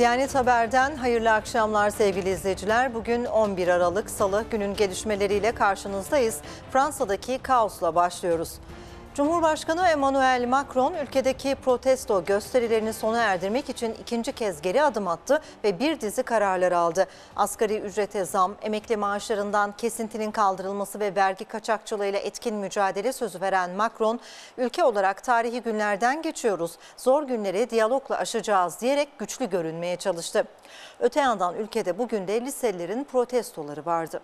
Diyanet Haber'den hayırlı akşamlar sevgili izleyiciler. Bugün 11 Aralık Salı, günün gelişmeleriyle karşınızdayız. Fransa'daki kaosla başlıyoruz. Cumhurbaşkanı Emmanuel Macron ülkedeki protesto gösterilerini sona erdirmek için ikinci kez geri adım attı ve bir dizi kararlar aldı. Asgari ücrete zam, emekli maaşlarından kesintinin kaldırılması ve vergi kaçakçılığıyla etkin mücadele sözü veren Macron, "Ülke olarak tarihi günlerden geçiyoruz, zor günleri diyalogla aşacağız" diyerek güçlü görünmeye çalıştı. Öte yandan ülkede bugün de liselilerin protestoları vardı.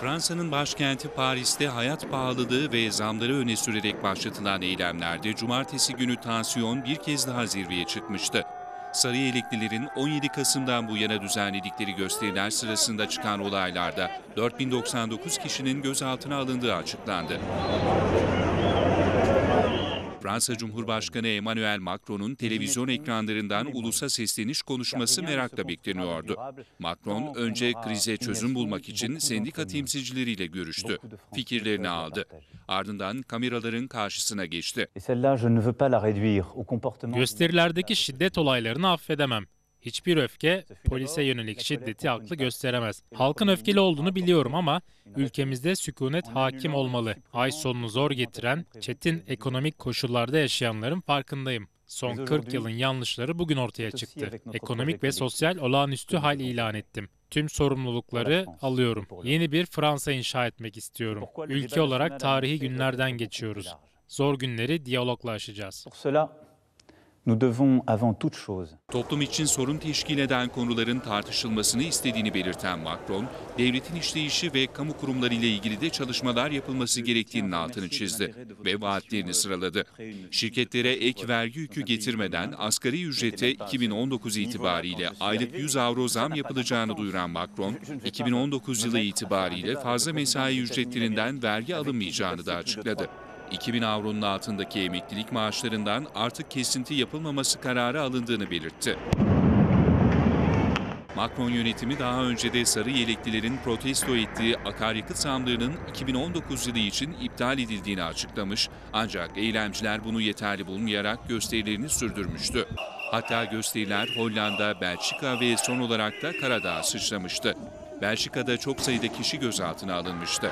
Fransa'nın başkenti Paris'te hayat pahalılığı ve zamları öne sürerek başlatılan eylemlerde cumartesi günü tansiyon bir kez daha zirveye çıkmıştı. Sarıyerliklilerin 17 Kasım'dan bu yana düzenledikleri gösteriler sırasında çıkan olaylarda 4099 kişinin gözaltına alındığı açıklandı. Fransa Cumhurbaşkanı Emmanuel Macron'un televizyon ekranlarından ulusa sesleniş konuşması merakla bekleniyordu. Macron önce krize çözüm bulmak için sendika temsilcileriyle görüştü. Fikirlerini aldı. Ardından kameraların karşısına geçti. "Gösterilerdeki şiddet olaylarını affedemem. Hiçbir öfke polise yönelik şiddeti haklı gösteremez. Halkın öfkeli olduğunu biliyorum ama ülkemizde sükunet hakim olmalı. Ay sonunu zor getiren, çetin ekonomik koşullarda yaşayanların farkındayım. Son 40 yılın yanlışları bugün ortaya çıktı. Ekonomik ve sosyal olağanüstü hal ilan ettim. Tüm sorumlulukları alıyorum. Yeni bir Fransa inşa etmek istiyorum. Ülke olarak tarihi günlerden geçiyoruz. Zor günleri diyalogla aşacağız." Toplum için sorun teşkil eden konuların tartışılmasını istediğini belirten Macron, devletin işleyişi ve kamu kurumları ile ilgili de çalışmalar yapılması gerektiğinin altını çizdi ve vaatlerini sıraladı. Şirketlere ek vergi yükü getirmeden asgari ücrete 2019 itibariyle aylık 100 avro zam yapılacağını duyuran Macron, 2019 yılı itibariyle fazla mesai ücretlerinden vergi alınmayacağını da açıkladı. 2000 avronun altındaki emeklilik maaşlarından artık kesinti yapılmaması kararı alındığını belirtti. Macron yönetimi daha önce de Sarıyerliklilerin protesto ettiği akaryakıt zamlarının 2019 yılı için iptal edildiğini açıklamış, ancak eylemciler bunu yeterli bulmayarak gösterilerini sürdürmüştü. Hatta gösteriler Hollanda, Belçika ve son olarak da Karadağ'a sıçramıştı. Belçika'da çok sayıda kişi gözaltına alınmıştı.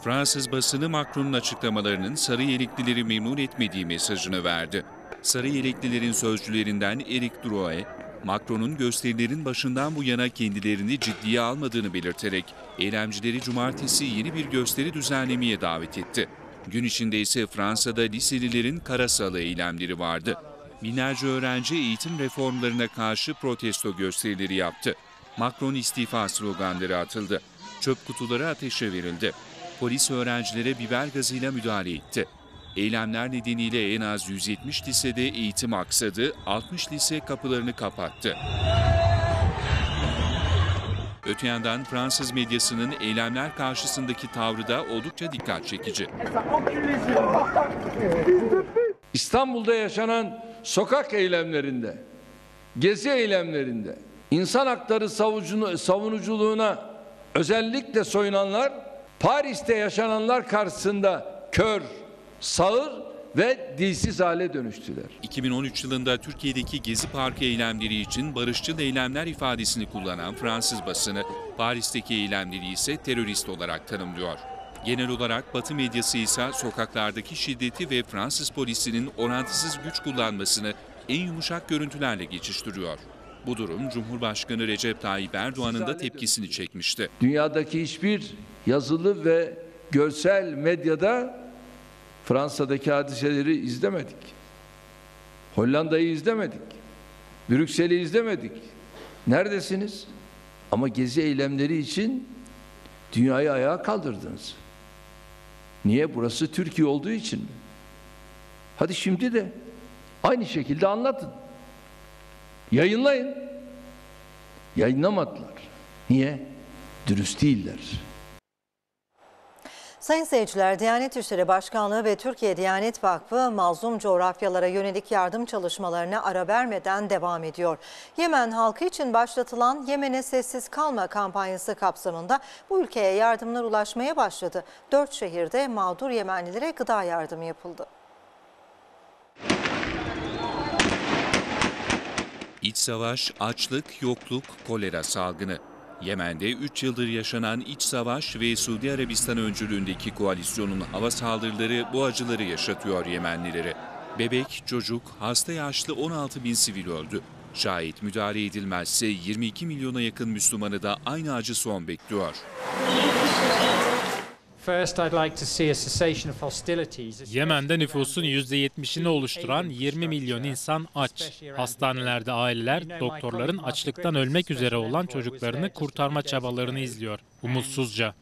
Fransız basını Macron'un açıklamalarının Sarıyerliklileri memnun etmediği mesajını verdi. Sarıyerliklilerin sözcülerinden Eric Drouet, Macron'un gösterilerin başından bu yana kendilerini ciddiye almadığını belirterek eylemcileri cumartesi yeni bir gösteri düzenlemeye davet etti. Gün içinde ise Fransa'da liselilerin karasalı eylemleri vardı. Binlerce öğrenci eğitim reformlarına karşı protesto gösterileri yaptı. Macron istifa sloganları atıldı. Çöp kutuları ateşe verildi. Polis öğrencilere biber gazıyla müdahale etti. Eylemler nedeniyle en az 170 lisede eğitim aksadı, 60 lise kapılarını kapattı. Öte yandan Fransız medyasının eylemler karşısındaki tavrı da oldukça dikkat çekici. İstanbul'da yaşanan sokak eylemlerinde, gezi eylemlerinde, insan hakları savunuculuğuna özellikle soyunanlar, Paris'te yaşananlar karşısında kör, sağır ve dilsiz hale dönüştüler. 2013 yılında Türkiye'deki Gezi Parkı eylemleri için barışçıl eylemler ifadesini kullanan Fransız basını, Paris'teki eylemleri ise terörist olarak tanımlıyor. Genel olarak Batı medyası ise sokaklardaki şiddeti ve Fransız polisinin orantısız güç kullanmasını en yumuşak görüntülerle geçiştiriyor. Bu durum Cumhurbaşkanı Recep Tayyip Erdoğan'ın da tepkisini çekmişti. Dünyadaki hiçbir yazılı ve görsel medyada Fransa'daki hadiseleri izlemedik. Hollanda'yı izlemedik. Brüksel'i izlemedik. Neredesiniz? Ama gezi eylemleri için dünyayı ayağa kaldırdınız. Niye? Burası Türkiye olduğu için mi? Hadi şimdi de aynı şekilde anlatın. Yayınlayın. Yayınlamadılar. Niye? Dürüst değiller. Sayın seyirciler, Diyanet İşleri Başkanlığı ve Türkiye Diyanet Vakfı mazlum coğrafyalara yönelik yardım çalışmalarına ara vermeden devam ediyor. Yemen halkı için başlatılan "Yemen'e sessiz kalma" kampanyası kapsamında bu ülkeye yardımlar ulaşmaya başladı. 4 şehirde mağdur Yemenlilere gıda yardımı yapıldı. İç savaş, açlık, yokluk, kolera salgını. Yemen'de 3 yıldır yaşanan iç savaş ve Suudi Arabistan öncülüğündeki koalisyonun hava saldırıları bu acıları yaşatıyor Yemenlilere. Bebek, çocuk, hasta yaşlı 16 bin sivil öldü. Şayet müdahale edilmezse 22 milyona yakın Müslümanı da aynı acı son bekliyor. Yemen'de nüfusun %70'ini oluşturan 20 milyon insan aç. Hastanelerde aileler, doktorların açlıktan ölmek üzere olan çocuklarını kurtarma çabalarını izliyor, umutsuzca.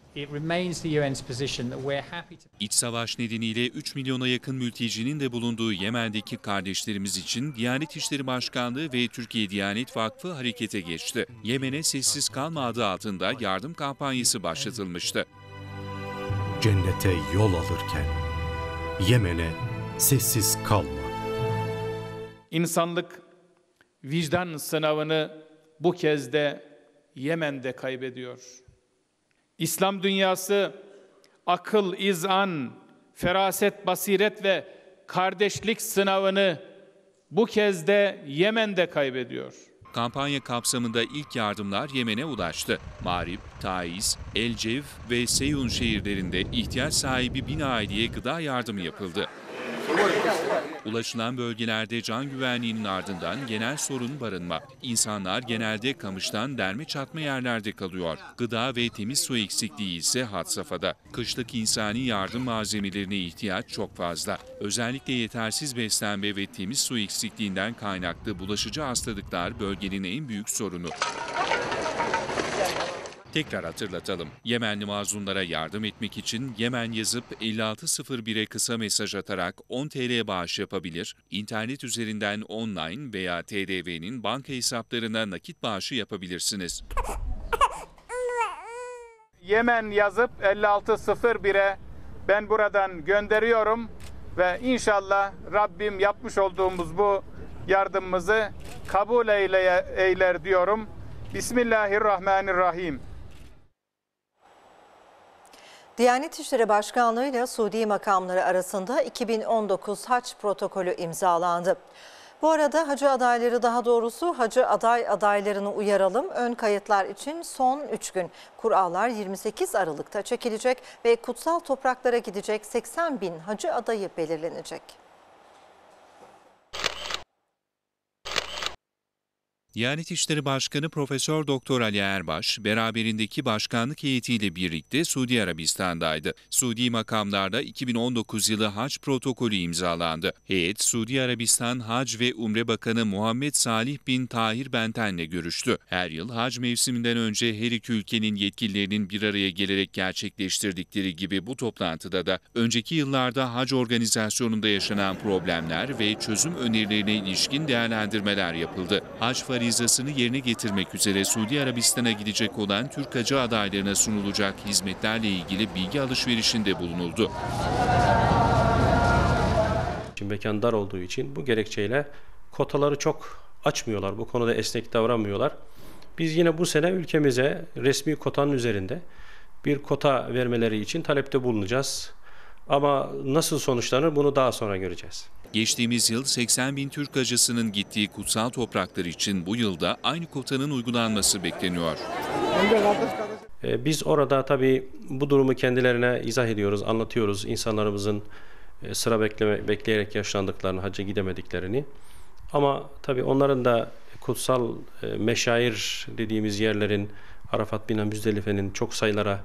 İç savaş nedeniyle 3 milyona yakın mültecinin de bulunduğu Yemen'deki kardeşlerimiz için Diyanet İşleri Başkanlığı ve Türkiye Diyanet Vakfı harekete geçti. Yemen'e sessiz kalma adı altında yardım kampanyası başlatılmıştı. Cennete yol alırken Yemen'e sessiz kalma. İnsanlık vicdan sınavını bu kez de Yemen'de kaybediyor. İslam dünyası akıl, izan, feraset, basiret ve kardeşlik sınavını bu kez de Yemen'de kaybediyor. Kampanya kapsamında ilk yardımlar Yemen'e ulaştı. Mağrib, Taiz, Elcev ve Seyun şehirlerinde ihtiyaç sahibi 1000 aileye gıda yardımı yapıldı. Ulaşılan bölgelerde can güvenliğinin ardından genel sorun barınma. İnsanlar genelde kamıştan derme çatma yerlerde kalıyor. Gıda ve temiz su eksikliği ise had safhada. Kışlık insani yardım malzemelerine ihtiyaç çok fazla. Özellikle yetersiz beslenme ve temiz su eksikliğinden kaynaklı bulaşıcı hastalıklar bölgenin en büyük sorunu. Tekrar hatırlatalım. Yemenli mazlumlara yardım etmek için Yemen yazıp 5601'e kısa mesaj atarak 10 TL bağış yapabilir, internet üzerinden online veya TDV'nin banka hesaplarına nakit bağışı yapabilirsiniz. Yemen yazıp 5601'e ben buradan gönderiyorum ve inşallah Rabbim yapmış olduğumuz bu yardımımızı kabul eyler diyorum. Bismillahirrahmanirrahim. Diyanet İşleri Başkanlığı ile Suudi makamları arasında 2019 Hac protokolü imzalandı. Bu arada hacı adayları, daha doğrusu hacı aday adaylarını uyaralım. Ön kayıtlar için son 3 gün. Kur'alar 28 Aralık'ta çekilecek ve kutsal topraklara gidecek 80 bin hacı adayı belirlenecek. Diyanet İşleri Başkanı Profesör Doktor Ali Erbaş, beraberindeki başkanlık heyetiyle birlikte Suudi Arabistan'daydı. Suudi makamlarda 2019 yılı hac protokolü imzalandı. Heyet, Suudi Arabistan Hac ve Umre Bakanı Muhammed Salih bin Tahir Benten'le görüştü. Her yıl hac mevsiminden önce her iki ülkenin yetkililerinin bir araya gelerek gerçekleştirdikleri gibi bu toplantıda da önceki yıllarda hac organizasyonunda yaşanan problemler ve çözüm önerilerine ilişkin değerlendirmeler yapıldı. Hac farizasını yerine getirmek üzere Suudi Arabistan'a gidecek olan Türk hacı adaylarına sunulacak hizmetlerle ilgili bilgi alışverişinde bulunuldu. Şimdi mekan dar olduğu için bu gerekçeyle kotaları çok açmıyorlar. Bu konuda esnek davranmıyorlar. Biz yine bu sene ülkemize resmi kotanın üzerinde bir kota vermeleri için talepte bulunacağız. Ama nasıl sonuçlanır bunu daha sonra göreceğiz. Geçtiğimiz yıl 80 bin Türk hacısının gittiği kutsal topraklar için bu yılda aynı kotanın uygulanması bekleniyor. Biz orada tabii bu durumu kendilerine izah ediyoruz, anlatıyoruz. İnsanlarımızın sıra bekleyerek yaşlandıklarını, hacca gidemediklerini. Ama tabii onların da kutsal meşair dediğimiz yerlerin, Arafat, Mina, Müzdelife'nin çok sayılara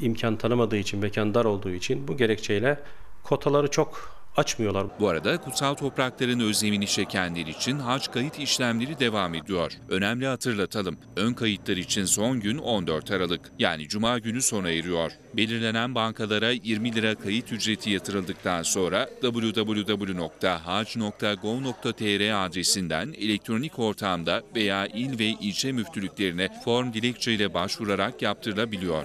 imkan tanımadığı için, mekan dar olduğu için bu gerekçeyle kotaları çok açmıyorlar. Bu arada kutsal toprakların özlemini çekenler için hac kayıt işlemleri devam ediyor. Önemli hatırlatalım. Ön kayıtlar için son gün 14 Aralık, yani Cuma günü sona eriyor. Belirlenen bankalara 20 lira kayıt ücreti yatırıldıktan sonra www.hac.gov.tr adresinden elektronik ortamda veya il ve ilçe müftülüklerine form dilekçeyle başvurarak yaptırılabiliyor.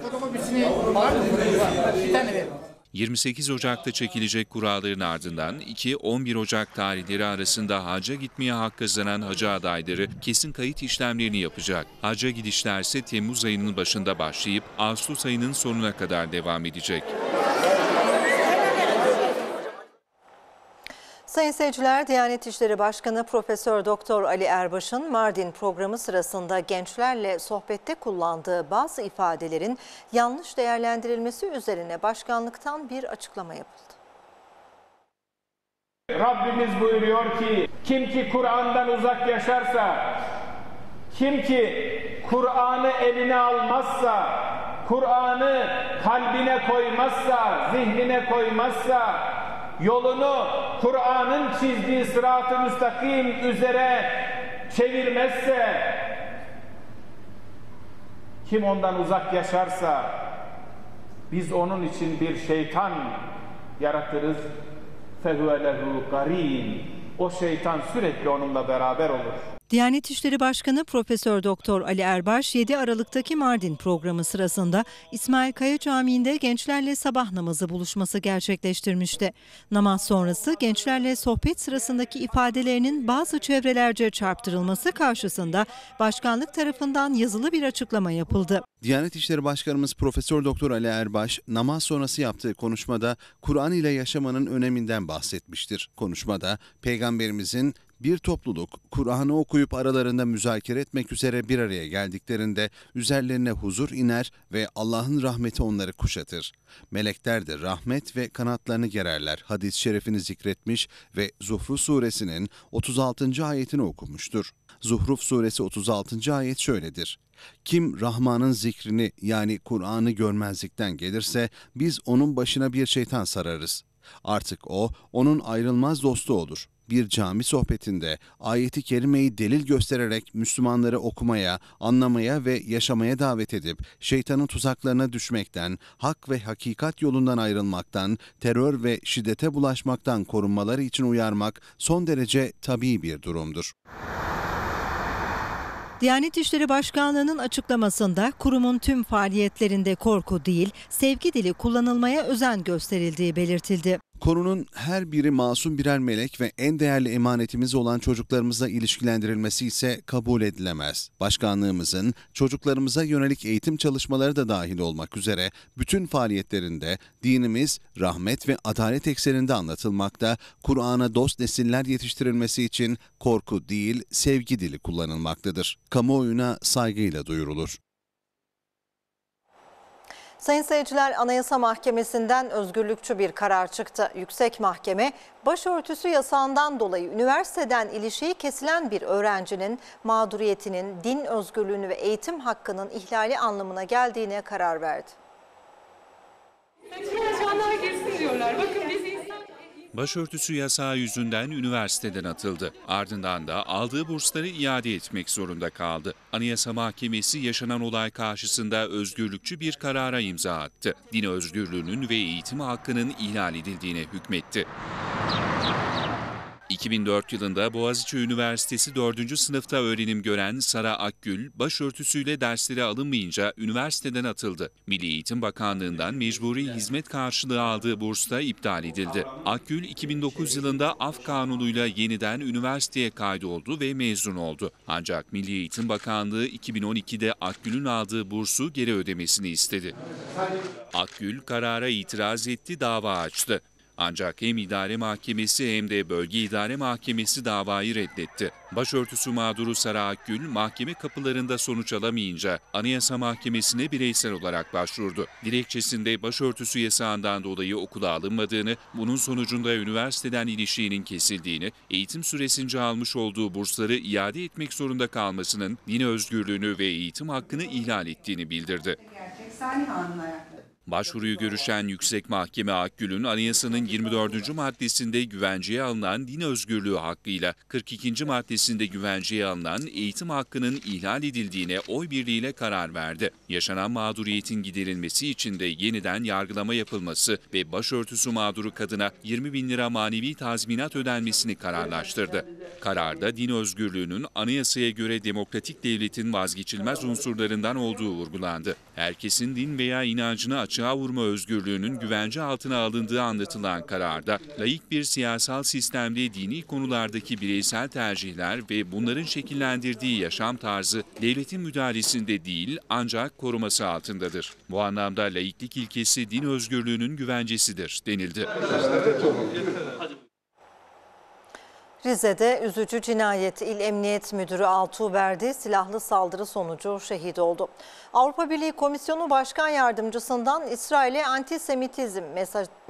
28 Ocak'ta çekilecek kuralların ardından 2-11 Ocak tarihleri arasında hacca gitmeye hak kazanan hacı adayları kesin kayıt işlemlerini yapacak. Hacca gidişler ise Temmuz ayının başında başlayıp Ağustos ayının sonuna kadar devam edecek. Sayın seyirciler, Diyanet İşleri Başkanı Profesör Doktor Ali Erbaş'ın Mardin programı sırasında gençlerle sohbette kullandığı bazı ifadelerin yanlış değerlendirilmesi üzerine başkanlıktan bir açıklama yapıldı. Rabbimiz buyuruyor ki, kim ki Kur'an'dan uzak yaşarsa, kim ki Kur'an'ı eline almazsa, Kur'an'ı kalbine koymazsa, zihnine koymazsa, yolunu Kur'an'ın çizdiği sırat-ı müstakim üzere çevirmezse, kim ondan uzak yaşarsa biz onun için bir şeytan yaratırız. فَهُوَ لَهُ قَر۪ينَ O şeytan sürekli onunla beraber olur. Diyanet İşleri Başkanı Profesör Doktor Ali Erbaş 7 Aralık'taki Mardin programı sırasında İsmail Kaya Camii'nde gençlerle sabah namazı buluşması gerçekleştirmişti. Namaz sonrası gençlerle sohbet sırasındaki ifadelerinin bazı çevrelerce çarptırılması karşısında başkanlık tarafından yazılı bir açıklama yapıldı. Diyanet İşleri Başkanımız Profesör Doktor Ali Erbaş namaz sonrası yaptığı konuşmada Kur'an ile yaşamanın öneminden bahsetmiştir. Konuşmada Peygamberimizin bir topluluk Kur'an'ı okuyup aralarında müzakere etmek üzere bir araya geldiklerinde üzerlerine huzur iner ve Allah'ın rahmeti onları kuşatır. Melekler de rahmet ve kanatlarını gererler. Hadis-i şerifini zikretmiş ve Zuhruf suresinin 36. ayetini okumuştur. Zuhruf suresi 36. ayet şöyledir. Kim Rahman'ın zikrini yani Kur'an'ı görmezlikten gelirse biz onun başına bir şeytan sararız. Artık o onun ayrılmaz dostu olur. Bir cami sohbetinde ayeti kerimeyi delil göstererek Müslümanları okumaya, anlamaya ve yaşamaya davet edip şeytanın tuzaklarına düşmekten, hak ve hakikat yolundan ayrılmaktan, terör ve şiddete bulaşmaktan korunmaları için uyarmak son derece tabii bir durumdur. Diyanet İşleri Başkanlığı'nın açıklamasında kurumun tüm faaliyetlerinde korku değil, sevgi dili kullanılmaya özen gösterildiği belirtildi. Konunun her biri masum birer melek ve en değerli emanetimiz olan çocuklarımızla ilişkilendirilmesi ise kabul edilemez. Başkanlığımızın çocuklarımıza yönelik eğitim çalışmaları da dahil olmak üzere bütün faaliyetlerinde dinimiz rahmet ve adalet ekseninde anlatılmakta, Kur'an'a dost nesiller yetiştirilmesi için korku değil sevgi dili kullanılmaktadır. Kamuoyuna saygıyla duyurulur. Sayın seyirciler, Anayasa Mahkemesi'nden özgürlükçü bir karar çıktı. Yüksek Mahkeme, başörtüsü yasağından dolayı üniversiteden ilişiği kesilen bir öğrencinin mağduriyetinin din özgürlüğünü ve eğitim hakkının ihlali anlamına geldiğine karar verdi. Başörtüsü yasağı yüzünden üniversiteden atıldı. Ardından da aldığı bursları iade etmek zorunda kaldı. Anayasa Mahkemesi yaşanan olay karşısında özgürlükçü bir karara imza attı. Din özgürlüğünün ve eğitim hakkının ihlal edildiğine hükmetti. 2004 yılında Boğaziçi Üniversitesi 4. sınıfta öğrenim gören Sara Akgül, başörtüsüyle derslere alınmayınca üniversiteden atıldı. Milli Eğitim Bakanlığı'ndan mecburi hizmet karşılığı aldığı burs da iptal edildi. Akgül, 2009 yılında af kanunuyla yeniden üniversiteye kaydoldu ve mezun oldu. Ancak Milli Eğitim Bakanlığı 2012'de Akgül'ün aldığı bursu geri ödemesini istedi. Akgül karara itiraz etti, dava açtı. Ancak hem idare mahkemesi hem de bölge idare mahkemesi davayı reddetti. Başörtüsü mağduru Sara Akgül mahkeme kapılarında sonuç alamayınca Anayasa Mahkemesi'ne bireysel olarak başvurdu. Dilekçesinde başörtüsü yasağından dolayı okula alınmadığını, bunun sonucunda üniversiteden ilişiğinin kesildiğini, eğitim süresince almış olduğu bursları iade etmek zorunda kalmasının din özgürlüğünü ve eğitim hakkını ihlal ettiğini bildirdi. Başvuruyu görüşen Yüksek Mahkeme Akgül'ün anayasanın 24. maddesinde güvenceye alınan din özgürlüğü hakkıyla 42. maddesinde güvenceye alınan eğitim hakkının ihlal edildiğine oy birliğiyle karar verdi. Yaşanan mağduriyetin giderilmesi için de yeniden yargılama yapılması ve başörtüsü mağduru kadına 20.000 lira manevi tazminat ödenmesini kararlaştırdı. Kararda din özgürlüğünün anayasaya göre demokratik devletin vazgeçilmez unsurlarından olduğu vurgulandı. Herkesin din veya inancına açığa vurma özgürlüğünün güvence altına alındığı anlatılan kararda, laik bir siyasal sistemde dini konulardaki bireysel tercihler ve bunların şekillendirdiği yaşam tarzı devletin müdahalesinde değil ancak koruması altındadır. Bu anlamda laiklik ilkesi din özgürlüğünün güvencesidir denildi. Rize'de üzücü cinayet. İl Emniyet Müdürü Altuğ Verdi silahlı saldırı sonucu şehit oldu. Avrupa Birliği Komisyonu Başkan Yardımcısından İsrail'e antisemitizm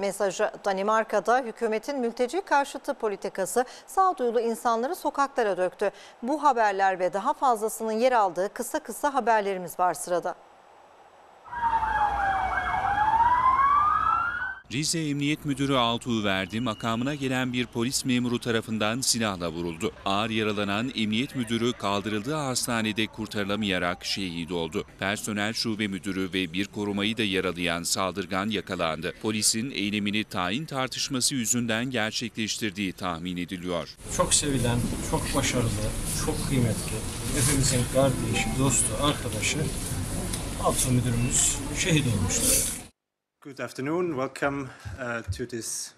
mesajı. Danimarka'da hükümetin mülteci karşıtı politikası sağduyulu insanları sokaklara döktü. Bu haberler ve daha fazlasının yer aldığı kısa haberlerimiz var sırada. Rize Emniyet Müdürü Altuğ Verdi makamına gelen bir polis memuru tarafından silahla vuruldu. Ağır yaralanan emniyet müdürü kaldırıldığı hastanede kurtarılamayarak şehit oldu. Personel şube müdürü ve bir korumayı da yaralayan saldırgan yakalandı. Polisin eylemini tayin tartışması yüzünden gerçekleştirdiği tahmin ediliyor. Çok sevilen, çok başarılı, çok kıymetli, hepimizin kardeşi, dostu, arkadaşı Altuğ müdürümüz şehit olmuştur. Good afternoon. Welcome to this.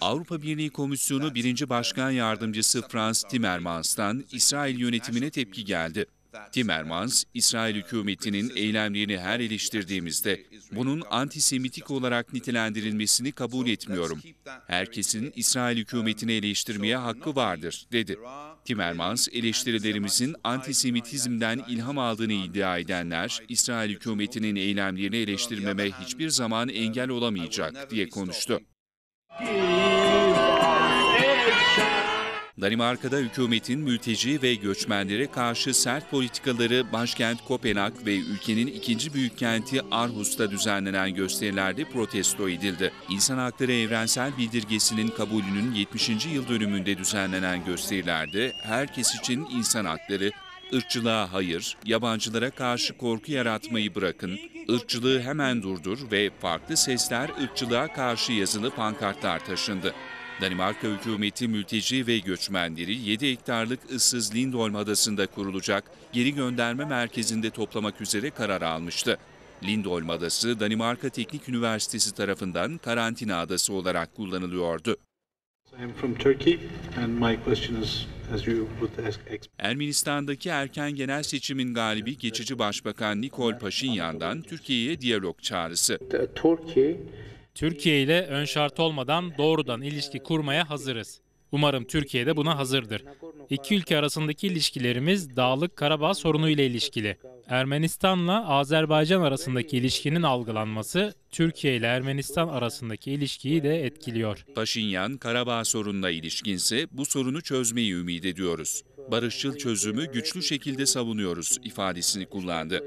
Avrupa Birliği Komisyonu 1. Başkan Yardımcısı Frans Timmermans'tan İsrail yönetimine tepki geldi. Timmermans, İsrail hükümetinin eylemlerini her eleştirdiğimizde bunun antisemitik olarak nitelendirilmesini kabul etmiyorum. Herkesin İsrail hükümetini eleştirmeye hakkı vardır, dedi. Timmermans, eleştirilerimizin antisemitizmden ilham aldığını iddia edenler, İsrail hükümetinin eylemlerini eleştirmeme hiçbir zaman engel olamayacak, diye konuştu. Danimarka'da hükümetin mülteci ve göçmenlere karşı sert politikaları başkent Kopenhag ve ülkenin ikinci büyük kenti Aarhus'ta düzenlenen gösterilerde protesto edildi. İnsan Hakları Evrensel Bildirgesi'nin kabulünün 70. yıl dönümünde düzenlenen gösterilerde herkes için insan hakları, ırkçılığa hayır, yabancılara karşı korku yaratmayı bırakın, ırkçılığı hemen durdur ve farklı sesler ırkçılığa karşı yazılı pankartlar taşındı. Danimarka hükümeti mülteci ve göçmenleri 7 hektarlık ıssız Lindholm Adası'nda kurulacak geri gönderme merkezinde toplamak üzere karar almıştı. Lindholm Adası, Danimarka Teknik Üniversitesi tarafından karantina adası olarak kullanılıyordu. Ermenistan'daki erken genel seçimin galibi geçici başbakan Nikol Paşinyan'dan Türkiye'ye diyalog çağrısı. Türkiye ile ön şart olmadan doğrudan ilişki kurmaya hazırız. Umarım Türkiye de buna hazırdır. İki ülke arasındaki ilişkilerimiz Dağlık Karabağ sorunu ile ilişkili. Ermenistan'la Azerbaycan arasındaki ilişkinin algılanması, Türkiye ile Ermenistan arasındaki ilişkiyi de etkiliyor. Paşinyan, Karabağ sorununa ilişkinse bu sorunu çözmeyi ümit ediyoruz. Barışçıl çözümü güçlü şekilde savunuyoruz ifadesini kullandı.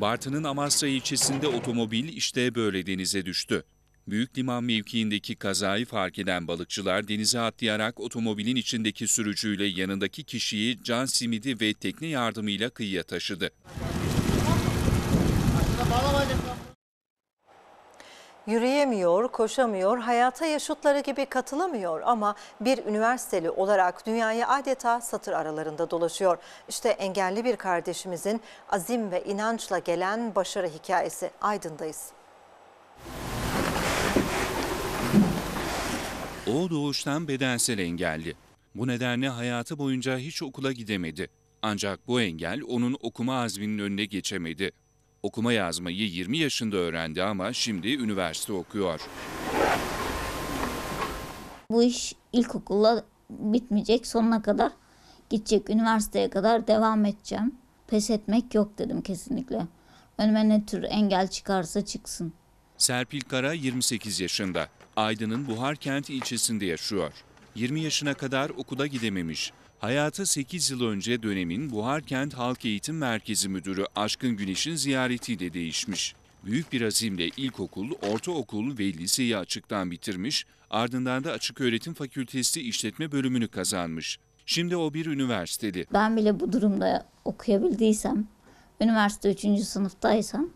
Bartın'ın Amasra ilçesinde otomobil işte böyle denize düştü. Büyük liman mevkiindeki kazayı fark eden balıkçılar denize atlayarak otomobilin içindeki sürücüyle yanındaki kişiyi can simidi ve tekne yardımıyla kıyıya taşıdı. Yürüyemiyor, koşamıyor, hayata yaşıtları gibi katılamıyor ama bir üniversiteli olarak dünyayı adeta satır aralarında dolaşıyor. İşte engelli bir kardeşimizin azim ve inançla gelen başarı hikayesi. Aydın'dayız. O doğuştan bedensel engelli. Bu nedenle hayatı boyunca hiç okula gidemedi. Ancak bu engel onun okuma azminin önüne geçemedi. Okuma yazmayı 20 yaşında öğrendi ama şimdi üniversite okuyor. Bu iş ilkokulla bitmeyecek, sonuna kadar gidecek, üniversiteye kadar devam edeceğim. Pes etmek yok dedim kesinlikle. Önüme ne tür engel çıkarsa çıksın. Serpil Kara 28 yaşında. Aydın'ın Buharkent ilçesinde yaşıyor. 20 yaşına kadar okula gidememiş. Hayatı 8 yıl önce dönemin Buharkent Halk Eğitim Merkezi Müdürü Aşkın Güneş'in ziyaretiyle değişmiş. Büyük bir azimle ilkokul, ortaokul ve liseyi açıktan bitirmiş, ardından da Açık Öğretim Fakültesi İşletme Bölümünü kazanmış. Şimdi o bir üniversiteli. Ben bile bu durumda okuyabildiysem, üniversite 3. sınıftaysam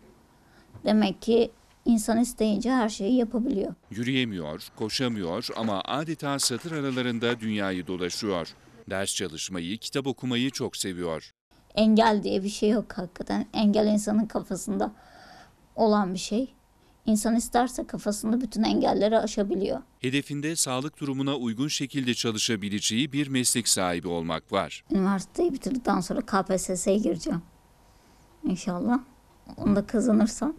demek ki İnsan isteyince her şeyi yapabiliyor. Yürüyemiyor, koşamıyor ama adeta satır aralarında dünyayı dolaşıyor. Ders çalışmayı, kitap okumayı çok seviyor. Engel diye bir şey yok hakikaten. Engel insanın kafasında olan bir şey. İnsan isterse kafasında bütün engelleri aşabiliyor. Hedefinde sağlık durumuna uygun şekilde çalışabileceği bir meslek sahibi olmak var. Üniversiteyi bitirdikten sonra KPSS'ye gireceğim. İnşallah. Onu da kazanırsam.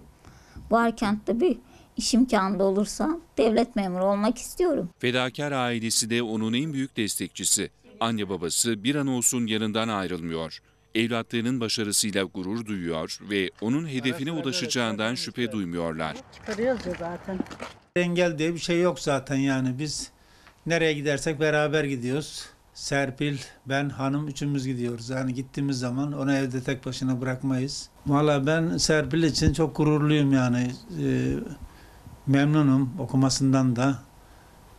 Buharkent'te bir İş imkanında olursa devlet memuru olmak istiyorum. Fedakar ailesi de onun en büyük destekçisi. Anne babası bir an olsun yanından ayrılmıyor. Evlatlarının başarısıyla gurur duyuyor ve onun hedefine ulaşacağından şüphe duymuyorlar. Çıkarıyoruz ya zaten. Engel diye bir şey yok zaten yani biz nereye gidersek beraber gidiyoruz. Serpil, ben, hanım üçümüz gidiyoruz. Yani gittiğimiz zaman onu evde tek başına bırakmayız. Vallahi ben Serpil için çok gururluyum yani. Memnunum okumasından da.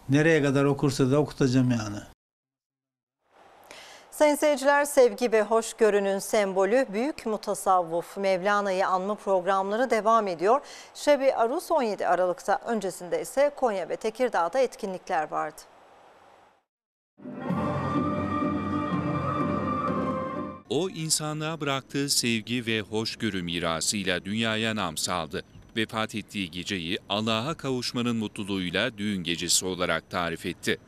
Nereye kadar okursa da okutacağım yani. Sayın seyirciler, sevgi ve hoşgörünün sembolü büyük mutasavvuf Mevlana'yı anma programları devam ediyor. Şebi Arus 17 Aralık'ta, öncesinde ise Konya ve Tekirdağ'da etkinlikler vardı. O insanlığa bıraktığı sevgi ve hoşgörü mirasıyla dünyaya nam saldı. Vefat ettiği geceyi Allah'a kavuşmanın mutluluğuyla düğün gecesi olarak tarif etti.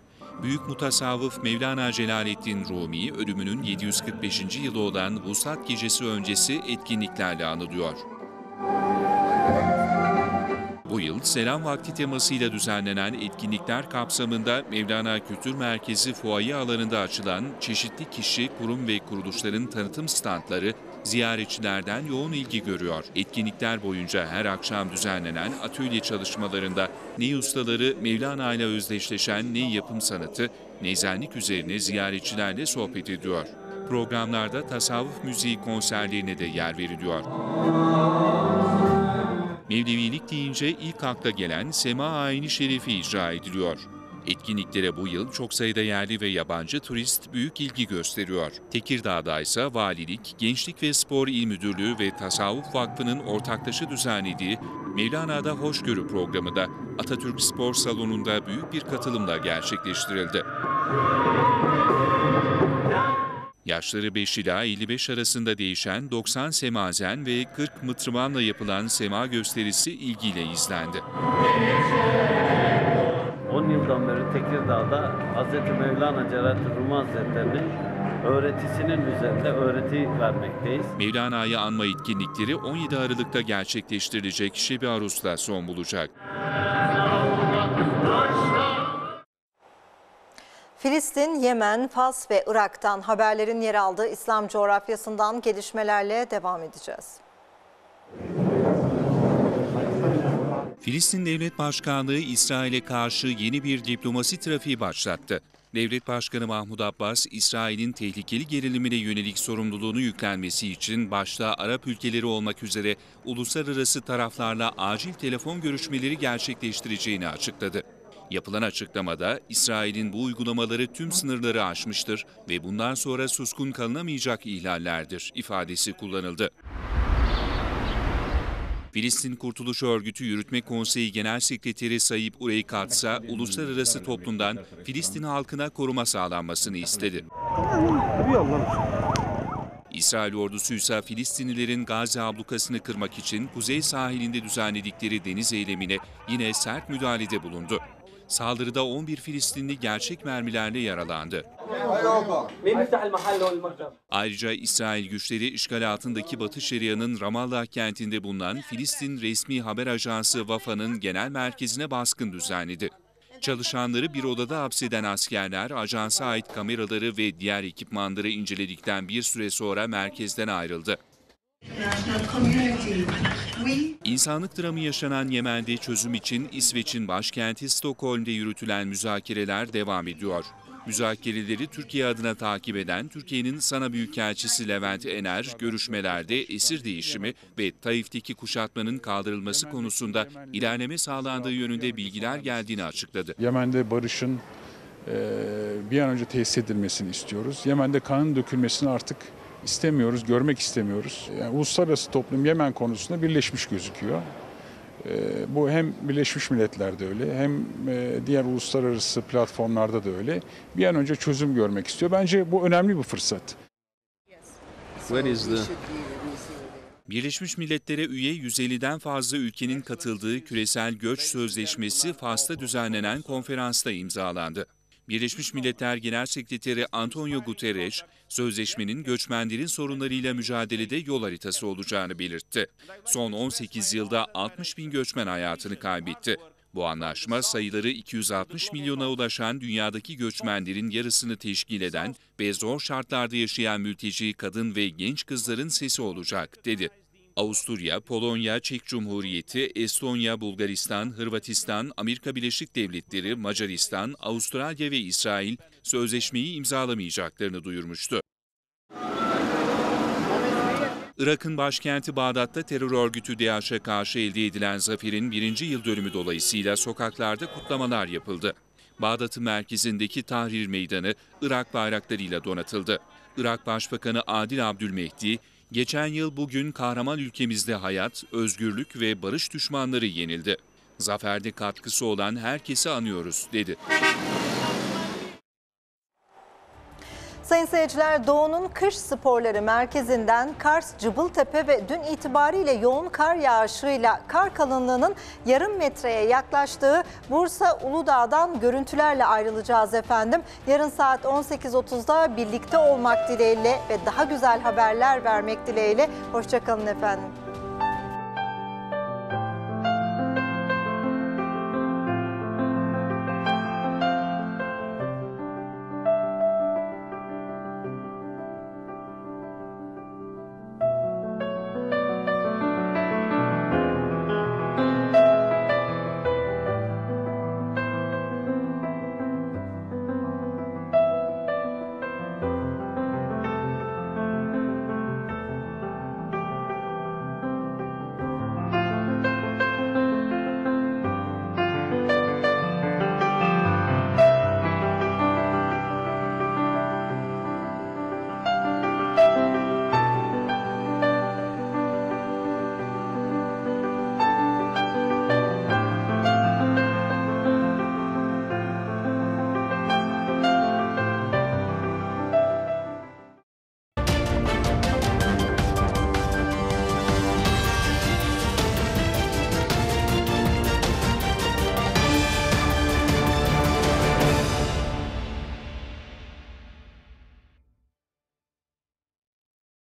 Büyük mutasavvıf Mevlana Celaleddin Rumi ölümünün 745. yılı olan Vuslat Gecesi öncesi etkinliklerle anılıyor. Bu yıl selam vakti temasıyla düzenlenen etkinlikler kapsamında Mevlana Kültür Merkezi fuaye alanında açılan çeşitli kişi, kurum ve kuruluşların tanıtım standları ziyaretçilerden yoğun ilgi görüyor. Etkinlikler boyunca her akşam düzenlenen atölye çalışmalarında ne ustaları Mevlana ile özdeşleşen ne yapım sanatı, neyzenlik üzerine ziyaretçilerle sohbet ediyor. Programlarda tasavvuf müziği konserlerine de yer veriliyor. Mevlevilik deyince ilk akla gelen Sema Ayini Şerifi icra ediliyor. Etkinliklere bu yıl çok sayıda yerli ve yabancı turist büyük ilgi gösteriyor. Tekirdağ'da ise Valilik, Gençlik ve Spor İl Müdürlüğü ve Tasavvuf Vakfı'nın ortaklaşa düzenlediği Mevlana'da Hoşgörü programı da Atatürk Spor Salonu'nda büyük bir katılımla gerçekleştirildi. Yaşları 5 ila 55 arasında değişen 90 semazen ve 40 mıtrıvanla yapılan sema gösterisi ilgiyle izlendi. 10 yıldan beri Tekirdağ'da Hz. Mevlana Celaleddin Rumi Hazretleri'nin öğretisinin üzerinde öğreti vermekteyiz. Mevlana'yı anma etkinlikleri 17 Aralık'ta gerçekleştirilecek Şebi Arus'ta son bulacak. Filistin, Yemen, Fas ve Irak'tan haberlerin yer aldığı İslam coğrafyasından gelişmelerle devam edeceğiz. Filistin Devlet Başkanlığı İsrail'e karşı yeni bir diplomasi trafiği başlattı. Devlet Başkanı Mahmud Abbas, İsrail'in tehlikeli gerilimine yönelik sorumluluğunu yüklenmesi için başta Arap ülkeleri olmak üzere uluslararası taraflarla acil telefon görüşmeleri gerçekleştireceğini açıkladı. Yapılan açıklamada İsrail'in bu uygulamaları tüm sınırları aşmıştır ve bundan sonra suskun kalınamayacak ihlallerdir ifadesi kullanıldı. Filistin Kurtuluş Örgütü Yürütme Konseyi Genel Sekreteri Sayip Ureykatsa, uluslararası toplumdan Filistin halkına koruma sağlanmasını istedi. İsrail ordusu ise Filistinlilerin Gazze ablukasını kırmak için kuzey sahilinde düzenledikleri deniz eylemine yine sert müdahalede bulundu. Saldırıda 11 Filistinli gerçek mermilerle yaralandı. Ayrıca İsrail güçleri işgal altındaki Batı Şeria'nın Ramallah kentinde bulunan Filistin resmi haber ajansı Vafa'nın genel merkezine baskın düzenledi. Çalışanları bir odada hapseden askerler ajansa ait kameraları ve diğer ekipmanları inceledikten bir süre sonra merkezden ayrıldı. İnsanlık dramı yaşanan Yemen'de çözüm için İsveç'in başkenti Stockholm'de yürütülen müzakereler devam ediyor. Müzakereleri Türkiye adına takip eden Türkiye'nin Sana Büyükelçisi Levent Ener, görüşmelerde esir değişimi ve Taif'teki kuşatmanın kaldırılması konusunda ilerleme sağlandığı yönünde bilgiler geldiğini açıkladı. Yemen'de barışın bir an önce tesis edilmesini istiyoruz. Yemen'de kanın dökülmesini artık istemiyoruz, görmek istemiyoruz. Yani uluslararası toplum Yemen konusunda birleşmiş gözüküyor. Bu hem Birleşmiş Milletler'de öyle hem diğer uluslararası platformlarda da öyle. Bir an önce çözüm görmek istiyor. Bence bu önemli bir fırsat. Birleşmiş Milletler'e üye 150'den fazla ülkenin katıldığı Küresel Göç Sözleşmesi Fas'ta düzenlenen konferansta imzalandı. Birleşmiş Milletler Genel Sekreteri Antonio Guterres, sözleşmenin göçmenlerin sorunlarıyla mücadelede yol haritası olacağını belirtti. Son 18 yılda 60 bin göçmen hayatını kaybetti. Bu anlaşma sayıları 260 milyona ulaşan dünyadaki göçmenlerin yarısını teşkil eden ve zor şartlarda yaşayan mülteci kadın ve genç kızların sesi olacak, dedi. Avusturya, Polonya, Çek Cumhuriyeti, Estonya, Bulgaristan, Hırvatistan, Amerika Birleşik Devletleri, Macaristan, Avustralya ve İsrail sözleşmeyi imzalamayacaklarını duyurmuştu. Irak'ın başkenti Bağdat'ta terör örgütü DAEŞ'e karşı elde edilen zaferin 1. yıl dönümü dolayısıyla sokaklarda kutlamalar yapıldı. Bağdat'ın merkezindeki Tahrir Meydanı Irak bayraklarıyla donatıldı. Irak Başbakanı Adil Abdülmehdi, "Geçen yıl bugün kahraman ülkemizde hayat, özgürlük ve barış düşmanları yenildi. Zaferde katkısı olan herkesi anıyoruz," dedi. Sayın seyirciler, Doğu'nun kış sporları merkezinden Kars, Cıbıltepe ve dün itibariyle yoğun kar yağışıyla kar kalınlığının yarım metreye yaklaştığı Bursa Uludağ'dan görüntülerle ayrılacağız efendim. Yarın saat 18.30'da birlikte olmak dileğiyle ve daha güzel haberler vermek dileğiyle. Hoşçakalın efendim.